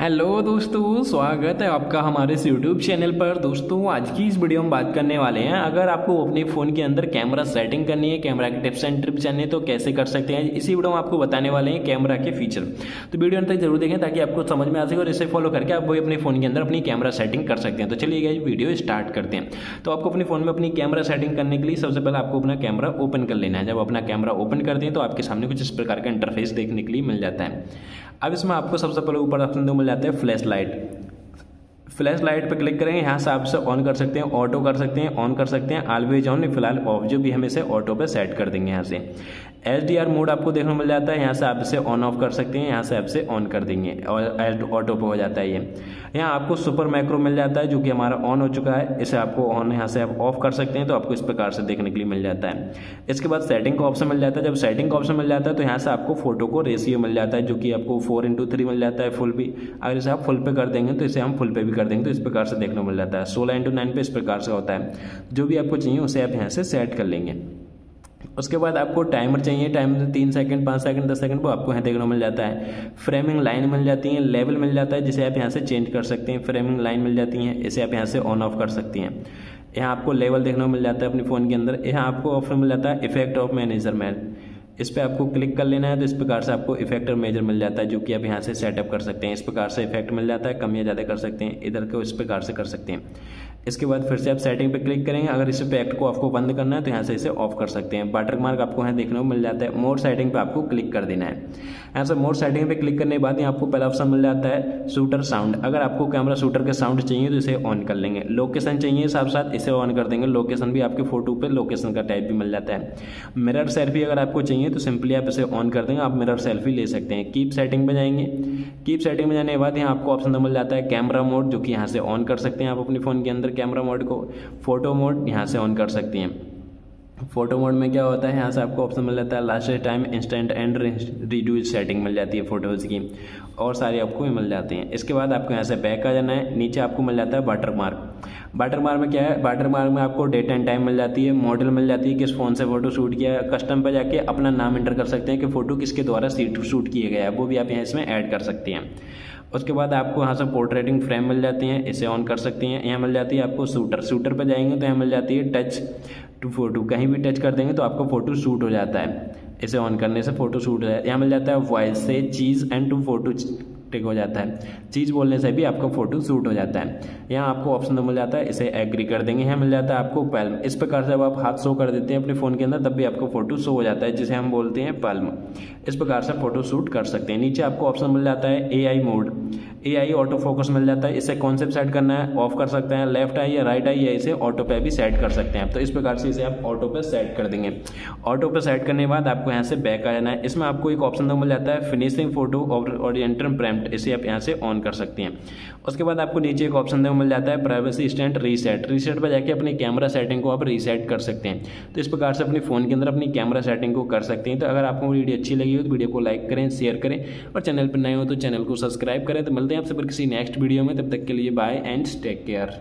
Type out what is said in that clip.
Hello दोस्तों, स्वागत है आपका हमारे इस यूट्यूब चैनल पर। दोस्तों आज की इस वीडियो में बात करने वाले हैं, अगर आपको अपने फ़ोन के अंदर कैमरा सेटिंग करनी है, कैमरा के टिप्स एंड ट्रिप्स जानने तो कैसे कर सकते हैं। इसी वीडियो में आपको बताने वाले हैं कैमरा के फीचर, तो वीडियो अंत तक जरूर देखें ताकि आपको समझ में आ सके और इसे फॉलो करके आप वही अपने फ़ोन के अंदर अपनी कैमरा सेटिंग कर सकते हैं। तो चलिए गाइस वीडियो स्टार्ट करते हैं। तो आपको अपने फ़ोन में अपनी कैमरा सेटिंग करने के लिए सबसे पहले आपको अपना कैमरा ओपन कर लेना है। जब अपना कैमरा ओपन करते हैं तो आपके सामने कुछ इस प्रकार का इंटरफेस देखने के लिए मिल जाता है। अब इसमें आपको सबसे पहले ऊपर ऑप्शन दो मिल जाते हैं फ्लैश लाइट। फ्लैश लाइट पर क्लिक करेंगे, यहाँ से आप इसे ऑन कर सकते हैं, ऑटो कर सकते हैं, ऑन कर सकते हैं, ऑलवेज ऑन फिलहाल ऑफ जो भी हम इसे ऑटो पे सेट कर देंगे। यहाँ से HDR मोड आपको देखने मिल जाता है, यहाँ से आप इसे ऑन ऑफ कर सकते हैं, यहाँ से आप इसे ऑन कर देंगे और ऑटो पे हो जाता है ये। यहाँ आपको सुपर मैक्रो मिल जाता है जो कि हमारा ऑन हो चुका है, इसे आपको ऑन यहाँ से आप ऑफ कर सकते हैं। तो आपको इस प्रकार से देखने के लिए मिल जाता है। इसके बाद सेटिंग का ऑप्शन मिल जाता है। जब सेटिंग का ऑप्शन मिल जाता है तो यहाँ से आपको फोटो को रेशियो मिल जाता है जो कि आपको 4:3 मिल जाता है फुल भी। अगर इसे आप फुल पे कर देंगे तो इसे हम फुल पे भी कर देंगे तो इस प्रकार से देखने को मिल जाता है। 16:9 पे इस प्रकार से होता है। जो भी आपको चाहिए उसे आप यहाँ से सेट कर लेंगे। उसके बाद आपको टाइमर चाहिए, टाइमर 3 सेकंड, 5 सेकंड, 10 सेकंड, वो आपको यहाँ देखने को मिल जाता है। फ्रेमिंग लाइन मिल जाती है, लेवल मिल जाता है जिसे आप यहाँ से चेंज कर सकते हैं। फ्रेमिंग लाइन मिल जाती है, इसे आप यहाँ से ऑन ऑफ कर सकती हैं। यहाँ आपको लेवल देखने को मिल जाता है अपने फ़ोन के अंदर। यहाँ आपको ऑप्शन मिल जाता है इफेक्ट ऑफ मेजरमेंट, इस पर आपको क्लिक कर लेना है। तो इस प्रकार से आपको इफेक्ट और मेजर मिल जाता है जो कि आप यहाँ से सेटअप कर सकते हैं। इस प्रकार से इफेक्ट मिल जाता है, कम या ज़्यादा कर सकते हैं, इधर को इस प्रकार से कर सकते हैं। इसके बाद फिर से आप सेटिंग पे क्लिक करेंगे, अगर इस इफेक्ट को आपको बंद करना है तो यहाँ से इसे ऑफ कर सकते हैं। वाटरमार्क आपको यहाँ देखने को मिल जाता है, मोर सेटिंग पर आपको क्लिक कर देना है। यहाँ से मोर सेटिंग पर क्लिक करने के बाद यहाँ आपको पहला ऑप्शन मिल जाता है शूटर साउंड। अगर आपको कैमरा शूटर के साउंड चाहिए तो इसे ऑन कर लेंगे। लोकेशन चाहिए साथ साथ इसे ऑन कर देंगे, लोकेशन भी आपके फोटो पर लोकेशन का टाइप भी मिल जाता है। मिरर सेल्फी अगर आपको चाहिए तो सिंपली आप इसे ऑन कर देंगे, आप मिरर सेल्फी ले सकते हैं। कीप सेटिंग में जाएंगे, कीप सेटिंग में जाने के बाद यहाँ आपको ऑप्शन मिल जाता है कैमरा मोड, जो कि यहाँ से ऑन कर सकते हैं आप अपने फ़ोन के अंदर कैमरा मोड को। फोटो मोड यहाँ से ऑन कर सकती हैं। फोटो मोड में क्या होता है, यहाँ से आपको ऑप्शन मिल जाता है last time, instant and reduce setting मिल जाती है फोटोज़ की, और सारे आपको मिल जाते हैं। इसके बाद आपको यहाँ से बैक आ जाना है, नीचे आपको मिल जाता है वाटरमार्क। वाटरमार्क में क्या है, वाटरमार्क में आपको डेट एंड टाइम मिल जाती है, मॉडल मिल जाती है, किस फ़ोन से फोटो शूट किया है। कस्टम पर जाके अपना नाम एंटर कर सकते हैं कि फ़ोटो किसके द्वारा शूट किया गया है, वो भी आप यहाँ इसमें ऐड कर सकते हैं। उसके बाद आपको यहाँ से पोर्ट्रेटिंग फ्रेम मिल जाती हैं, इसे ऑन कर सकती हैं। यहाँ मिल जाती है आपको शूटर, शूटर पर जाएंगे तो यहाँ मिल जाती है टच टू फोटो, कहीं भी टच कर देंगे तो आपका फ़ोटो शूट हो जाता है, इसे ऑन करने से फ़ोटो शूट हो जाता है। यहाँ मिल जाता है वॉइस से चीज़ एंड टू फोटो टिक हो जाता है, चीज़ बोलने से भी आपका फ़ोटो शूट हो जाता है। यहाँ आपको ऑप्शन मिल जाता है, इसे एग्री कर देंगे। यहाँ मिल जाता है आपको पल्म, इस प्रकार से जब आप हाथ शो कर देते हैं अपने फ़ोन के अंदर तब भी आपको फ़ोटो शो हो जाता है जिसे हम बोलते हैं पल्म, इस प्रकार से फ़ोटो शूट कर सकते हैं। नीचे आपको ऑप्शन मिल जाता है AI mode, AI auto focus मिल जाता है, इसे कौन से सेट करना है ऑफ कर सकते हैं, लेफ्ट आई या राइट आई, या इसे ऑटो पे भी सेट कर सकते हैं आप। तो इस प्रकार से इसे आप ऑटो पे सेट कर देंगे। ऑटो पे सेट करने के बाद आपको यहाँ से बैक आ जाना है। इसमें आपको एक ऑप्शन मिल जाता है फिनिशिंग फोटो और एंटर प्रैम्प्ट, इसे आप यहाँ से ऑन कर सकते हैं। उसके बाद आपको नीचे एक ऑप्शन मिल जाता है प्राइवेसी स्टैंड रीसेट, रीसेट पर जाके अपनी कैमरा सेटिंग को आप रीसेट कर सकते हैं। तो इस प्रकार से अपने फ़ोन के अंदर अपनी कैमरा सेटिंग को कर सकते हैं। तो अगर आपको वीडियो अच्छी लगी हो तो वीडियो को लाइक करें, शेयर करें, और चैनल पर नए हो तो चैनल को सब्सक्राइब करें। तो मिलते हैं आपसे पर किसी नेक्स्ट वीडियो में, तब तक के लिए बाय एंड टेक केयर।